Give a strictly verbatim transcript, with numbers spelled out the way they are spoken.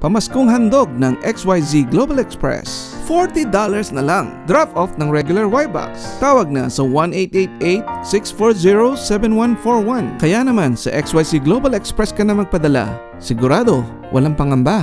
Pamaskong handog ng X Y Z Global Express. forty dollars na lang. Drop off ng regular Y-Box. Tawag na sa one eight eight eight, six four zero, seven one four one. Kaya naman sa X Y Z Global Express ka na magpadala. Sigurado, walang pangamba.